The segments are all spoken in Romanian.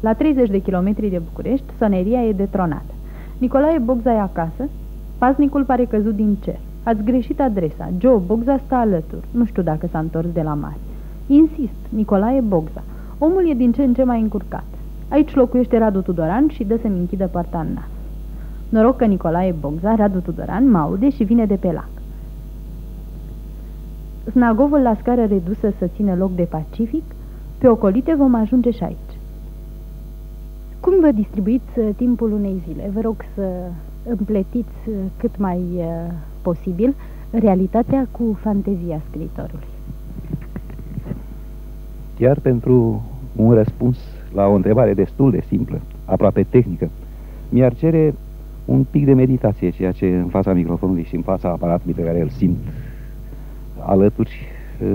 La 30 de kilometri de București, soneria e detronată. Nicolae Bogza e acasă, paznicul pare căzut din cer. Ați greșit adresa, Joe Bogza stă alături, nu știu dacă s-a întors de la mare. Insist, Nicolae Bogza. Omul e din ce în ce mai încurcat. Aici locuiește Radu Tudoran și dă să-mi închidă partea în nas. Noroc că Nicolae Bogza, Radu Tudoran, mă aude și vine de pe lac. Snagovul la scară redusă să țină loc de Pacific, pe ocolite vom ajunge și aici. Cum vă distribuiți timpul unei zile? Vă rog să împletiți cât mai posibil realitatea cu fantezia scriitorului. Chiar pentru un răspuns la o întrebare destul de simplă, aproape tehnică, mi-ar cere un pic de meditație, ceea ce în fața microfonului și în fața aparatului pe care îl simt alături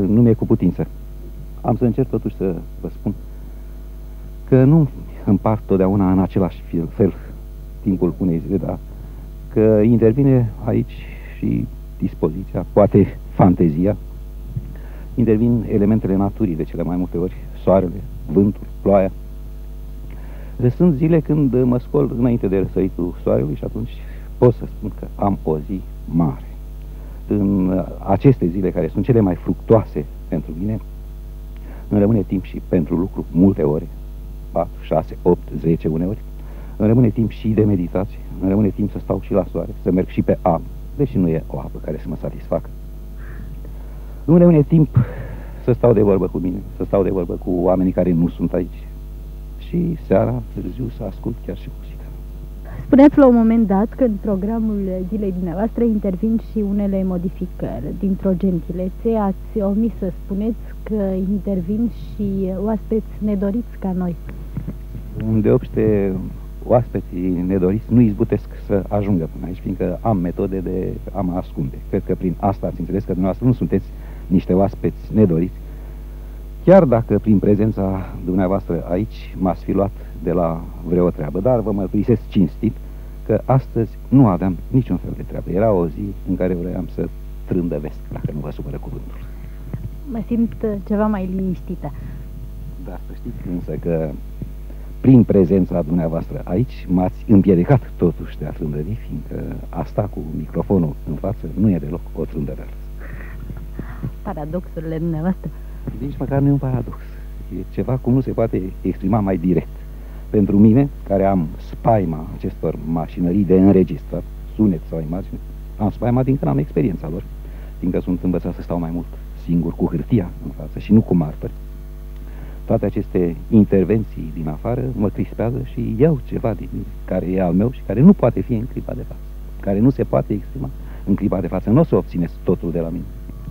nu mi-e cu putință. Am să încerc totuși să vă spun că nu împart totdeauna în același fel timpul unei zile, dar că intervine aici și dispoziția, poate fantezia, intervin elementele naturii de cele mai multe ori, soarele, vântul, ploaia. Sunt zile când mă scol înainte de răsăritul soarelui și atunci pot să spun că am o zi mare. În aceste zile care sunt cele mai fructoase pentru mine, îmi rămâne timp și pentru lucru, multe ore, 4, 6, 8, 10 uneori. Îmi rămâne timp și de meditație, îmi rămâne timp să stau și la soare, să merg și pe apă, deși nu e o apă care să mă satisfacă. Îmi rămâne timp să stau de vorbă cu mine, să stau de vorbă cu oamenii care nu sunt aici. Și seara, târziu, să ascult chiar și muzica. Spuneați la un moment dat că în programul zilei dumneavoastră intervin și unele modificări. Dintr-o gentilețe ați omis să spuneți că intervin și oaspeți nedoriți ca noi. Îndeopște, oaspeții nedoriți nu izbutesc să ajungă până aici, fiindcă am metode de a mă ascunde. Cred că prin asta ați înțeles că dumneavoastră nu sunteți niște oaspeți nedoriți, chiar dacă prin prezența dumneavoastră aici m-ați fi luat de la vreo treabă, dar vă mărturisesc cinstit că astăzi nu aveam niciun fel de treabă. Era o zi în care vroiam să trândăvesc, dacă nu vă supără cuvântul. Mă simt ceva mai liniștită. Dar să știți însă că prin prezența dumneavoastră aici m-ați împiedicat totuși de a trândări, fiindcă asta cu microfonul în față nu e deloc o trândăreală. Paradoxurile dumneavoastră. Nici măcar nu e un paradox. E ceva cum nu se poate exprima mai direct. Pentru mine, care am spaima acestor mașinării de înregistrat, sunet sau imagini, am spaima din când am experiența lor, fiindcă sunt învățat să stau mai mult singur cu hârtia în față și nu cu marfă. Toate aceste intervenții din afară mă crispează și iau ceva din mine, care e al meu și care nu poate fi în clipa de față, care nu se poate exprima în clipa de față. Nu o să obțineți totul de la mine.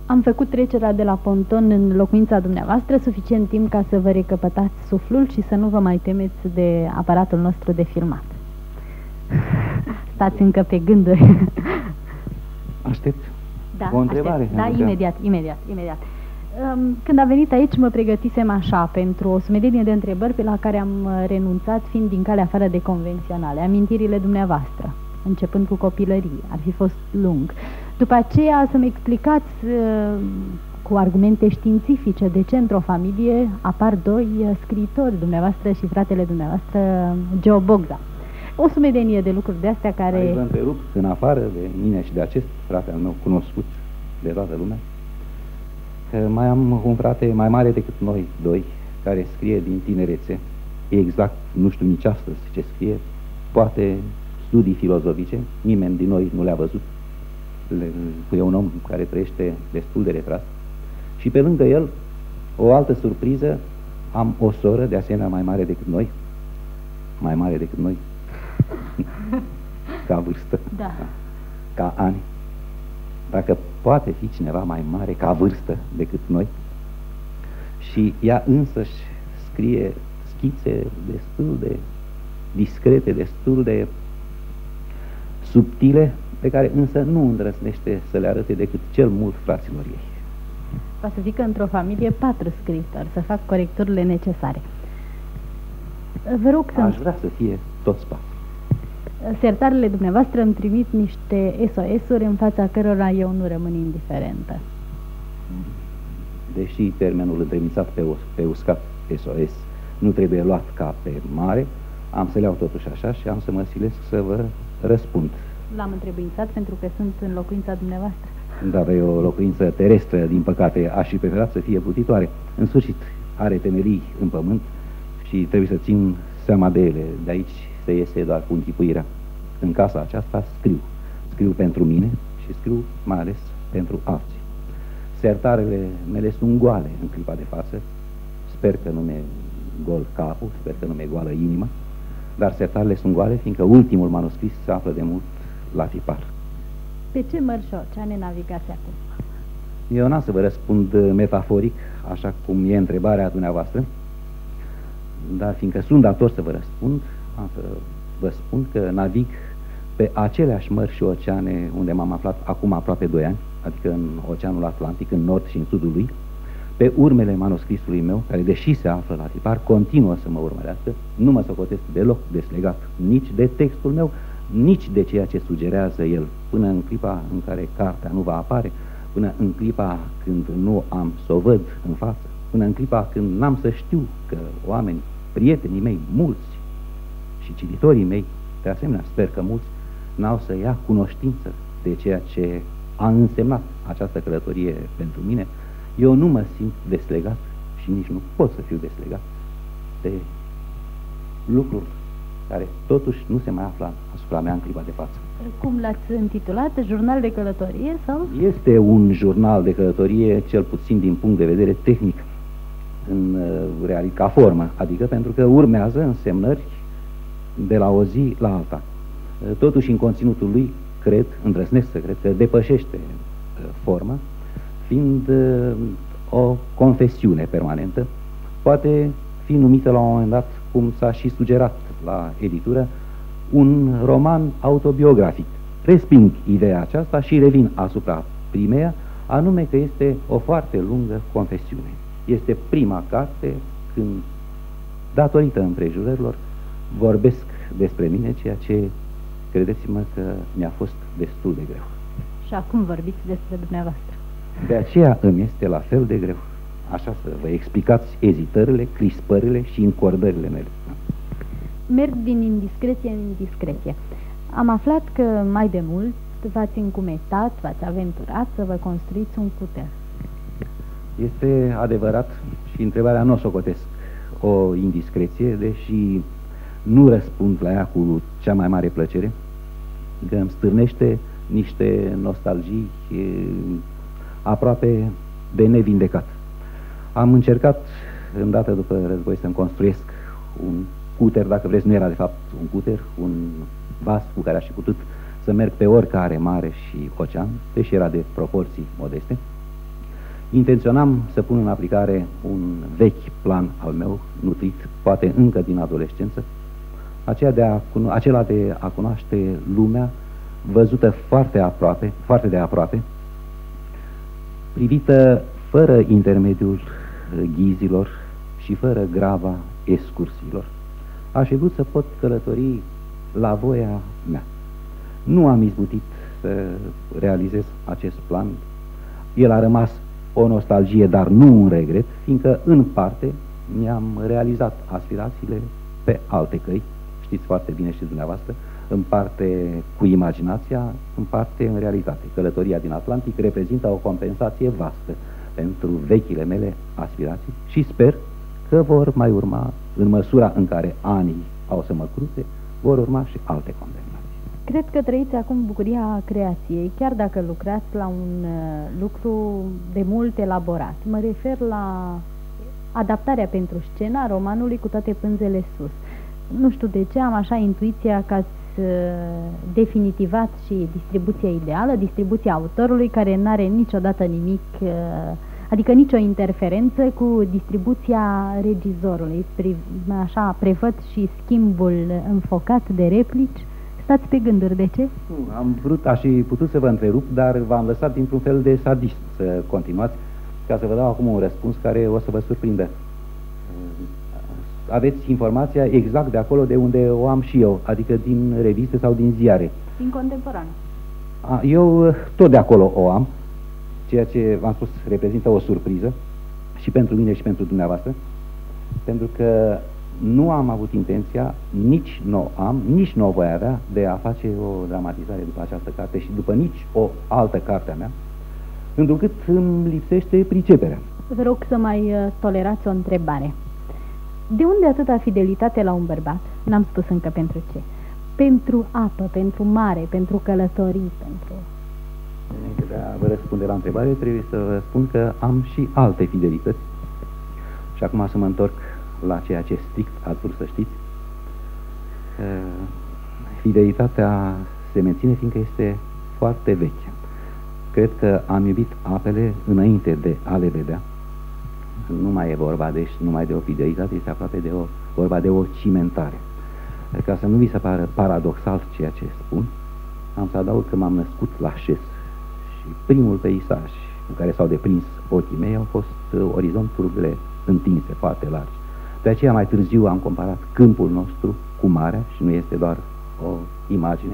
Am făcut trecerea de la ponton în locuința dumneavoastră suficient timp ca să vă recăpătați suflul și să nu vă mai temeți de aparatul nostru de filmat. Stați încă pe gânduri. Aștept. Da, o întrebare. Aștept. Da, imediat. Când am venit aici mă pregătisem așa pentru o sumedenie de întrebări pe la care am renunțat fiind din calea afară de convenționale. Amintirile dumneavoastră, începând cu copilărie, ar fi fost lung. După aceea să-mi explicați cu argumente științifice de ce într-o familie apar doi scriitori, dumneavoastră și fratele dumneavoastră, Geo Bogza. O sumedenie de lucruri de astea care... Aici vă întrerup, în afară de mine și de acest frate al meu cunoscut de toată lumea, că mai am un frate mai mare decât noi doi, care scrie din tinerețe, exact, nu știu nici astăzi ce scrie, poate studii filozofice, nimeni din noi nu le-a văzut. E un om care trăiește destul de retras. Și pe lângă el, o altă surpriză, am o soră de asemenea mai mare decât noi. Mai mare decât noi. Ca vârstă. Da. Ca ani. Dacă poate fi cineva mai mare ca vârstă decât noi. Și ea însăși scrie schițe destul de discrete, destul de subtile, pe care însă nu îndrăsnește să le arate decât cel mult fraților ei. Va să zic că într-o familie 4 scriitori, să fac corecturile necesare. Vă rog să... Aș vrea să fie toți 4. Sertarele dumneavoastră îmi trimit niște SOS-uri în fața cărora eu nu rămân indiferentă. Deși termenul întremițat pe uscat, SOS, nu trebuie luat ca pe mare, am să le iau totuși așa și am să mă silesc să vă răspund. L-am întrebuințat pentru că sunt în locuința dumneavoastră. Dar e o locuință terestră, din păcate, aș fi preferat să fie putitoare. În sfârșit, are temelii în pământ și trebuie să țin seama de ele. De aici se iese doar cu închipuirea. În casa aceasta scriu. Scriu pentru mine și scriu mai ales pentru alții. Sertarele mele sunt goale în clipa de față. Sper că nu mi-e gol capul, sper că nu mi-e goală inima. Dar sertarele sunt goale, fiindcă ultimul manuscris se află de mult la tipar. Pe ce mărșoci ne navigați acum? Eu n-am să vă răspund metaforic, așa cum e întrebarea dumneavoastră, dar fiindcă sunt dator să vă răspund, am să vă spun că navig pe aceleași mări și oceane unde m-am aflat acum aproape 2 ani, adică în Oceanul Atlantic, în nord și în sudul lui, pe urmele manuscrisului meu, care deși se află la tipar, continuă să mă urmărească, nu mă socotesc deloc deslegat, nici de textul meu, nici de ceea ce sugerează el, până în clipa în care cartea nu va apare, până în clipa când nu am să o văd în față, până în clipa când n-am să știu că oameni, prietenii mei, mulți și cititorii mei, de asemenea sper că mulți, n-au să ia cunoștință de ceea ce a însemnat această călătorie pentru mine, eu nu mă simt deslegat și nici nu pot să fiu deslegat de lucruri care totuși nu se mai află asupra mea în clipa de față. Cum l-ați intitulat? Jurnal de călătorie sau? Este un jurnal de călătorie, cel puțin din punct de vedere tehnic, în ca formă, adică pentru că urmează însemnări de la o zi la alta. Totuși, în conținutul lui, cred, îndrăznesc să cred, că depășește forma, fiind o confesiune permanentă, poate fi numită la un moment dat, cum s-a și sugerat la editură, un roman autobiografic. Resping ideea aceasta și revin asupra primeia, anume că este o foarte lungă confesiune. Este prima carte când, datorită împrejurărilor, vorbesc despre mine, ceea ce, credeți-mă, că mi-a fost destul de greu. Și acum vorbiți despre dumneavoastră. De aceea îmi este la fel de greu. Așa să vă explicați ezitările, crispările și încordările mele. Merg din indiscreție în indiscreție. Am aflat că mai de mult v-ați încumetat, v-ați aventurat să vă construiți un cuter. Este adevărat și întrebarea nu o socotesc o indiscreție, deși nu răspund la ea cu cea mai mare plăcere, că îmi stârnește niște nostalgii aproape de nevindecat. Am încercat, îndată după război, să-mi construiesc un cuter, dacă vreți, nu era de fapt un cuter, un vas cu care aș fi putut să merg pe oricare mare și ocean, deși era de proporții modeste. Intenționam să pun în aplicare un vechi plan al meu, nutrit poate încă din adolescență, acela de a cunoaște lumea văzută foarte aproape, foarte de aproape, privită fără intermediul ghizilor și fără grava excursiilor. Aș fi vrut să pot călători la voia mea. Nu am izbutit să realizez acest plan. El a rămas o nostalgie, dar nu un regret, fiindcă în parte mi-am realizat aspirațiile pe alte căi. Știți foarte bine și dumneavoastră, în parte cu imaginația, în parte în realitate. Călătoria din Atlantic reprezintă o compensație vastă pentru vechile mele aspirații și sper că vor mai urma, în măsura în care anii au să mă cruze, vor urma și alte compensații. Cred că trăiți acum bucuria creației, chiar dacă lucrați la un lucru de mult elaborat. Mă refer la adaptarea pentru scena romanului Cu toate panzele sus. Nu știu de ce, am așa intuiția că ați definitivat și distribuția ideală, distribuția autorului, care nu are niciodată nimic, adică nicio interferență cu distribuția regizorului. Așa prevăd și schimbul înfocat de replici. Stați pe gânduri, de ce? Nu, am vrut, aș fi putut să vă întrerup, dar v-am lăsat dintr-un fel de sadist să continuați, ca să vă dau acum un răspuns care o să vă surprindă. Aveți informația exact de acolo de unde o am și eu, adică din reviste sau din ziare. Din Contemporan. Eu tot de acolo o am, ceea ce v-am spus reprezintă o surpriză și pentru mine și pentru dumneavoastră. pentru că nu am avut intenția, nici nu am, nici nu o voi avea, de a face o dramatizare după această carte și după nici o altă carte a mea, întrucât îmi lipsește priceperea. Vă rog să mai tolerați o întrebare. De unde atâta fidelitate la un bărbat? N-am spus încă pentru ce. Pentru apă, pentru mare, pentru călătorii, pentru... Înainte de a vă răspunde la întrebare, trebuie să vă spun că am și alte fidelități. Și acum să mă întorc la ceea ce strict ați vrut să știți. Fidelitatea se menține fiindcă este foarte veche. Cred că am iubit apele înainte de a le vedea. Nu mai e vorba numai de o fidelitate, este aproape vorba de o cimentare. Ca să nu vi se pară paradoxal ceea ce spun, am să adaug că m-am născut la Șes și primul peisaj cu care s-au deprins ochii mei au fost orizonturile întinse foarte largi. De aceea mai târziu am comparat câmpul nostru cu marea și nu este doar o imagine.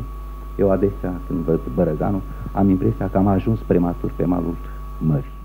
Eu adesea, când văd Bărăganul, am impresia că am ajuns prematur pe malul mării.